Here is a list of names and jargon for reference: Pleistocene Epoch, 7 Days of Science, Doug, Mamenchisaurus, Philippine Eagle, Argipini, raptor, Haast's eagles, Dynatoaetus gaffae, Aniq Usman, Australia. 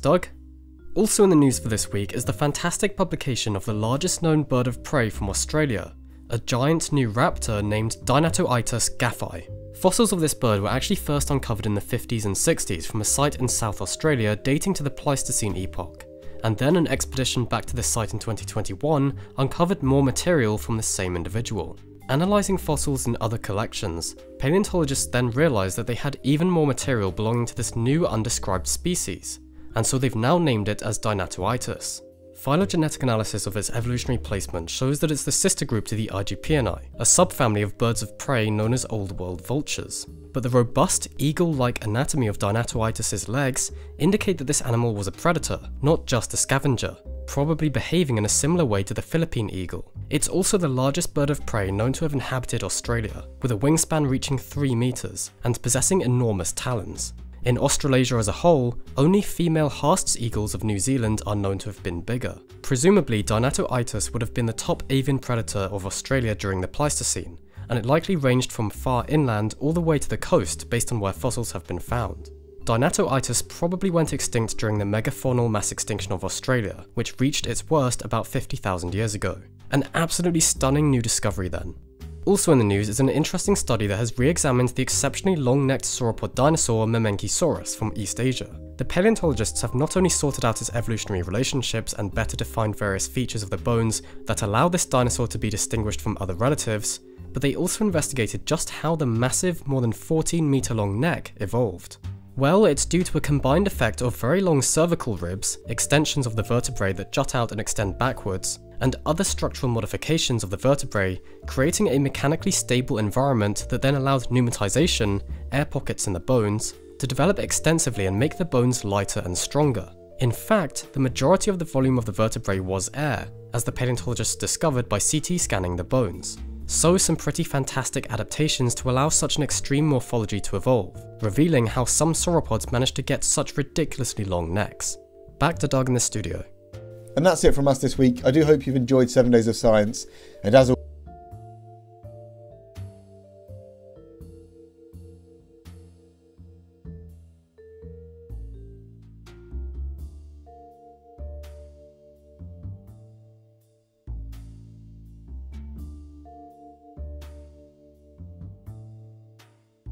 Doug. Also in the news for this week is the fantastic publication of the largest known bird of prey from Australia, a giant new raptor named Dynatoaetus gaffae. Fossils of this bird were actually first uncovered in the 50s and 60s from a site in South Australia dating to the Pleistocene Epoch, and then an expedition back to this site in 2021 uncovered more material from the same individual. Analysing fossils in other collections, paleontologists then realised that they had even more material belonging to this new undescribed species, and so they've now named it as Dynatoaetus. Phylogenetic analysis of its evolutionary placement shows that it's the sister group to the Argipini, a subfamily of birds of prey known as Old World vultures. But the robust, eagle-like anatomy of Dynatoaetus's legs indicate that this animal was a predator, not just a scavenger, probably behaving in a similar way to the Philippine eagle. It's also the largest bird of prey known to have inhabited Australia, with a wingspan reaching 3 meters and possessing enormous talons. In Australasia as a whole, only female Haast's eagles of New Zealand are known to have been bigger. Presumably, Dynatoaetus would have been the top avian predator of Australia during the Pleistocene, and it likely ranged from far inland all the way to the coast based on where fossils have been found. Dynatoaetus probably went extinct during the megafaunal mass extinction of Australia, which reached its worst about 50,000 years ago. An absolutely stunning new discovery then. Also in the news is an interesting study that has re-examined the exceptionally long-necked sauropod dinosaur Mamenchisaurus from East Asia. The paleontologists have not only sorted out its evolutionary relationships and better defined various features of the bones that allow this dinosaur to be distinguished from other relatives, but they also investigated just how the massive, more than 14-meter-long neck evolved. Well, it's due to a combined effect of very long cervical ribs, extensions of the vertebrae that jut out and extend backwards, and other structural modifications of the vertebrae, creating a mechanically stable environment that then allowed pneumatization, air pockets in the bones, to develop extensively and make the bones lighter and stronger. In fact, the majority of the volume of the vertebrae was air, as the paleontologists discovered by CT scanning the bones. So some pretty fantastic adaptations to allow such an extreme morphology to evolve, revealing how some sauropods managed to get such ridiculously long necks. Back to Doug in the studio. And that's it from us this week. I do hope you've enjoyed 7 Days of Science, and as always,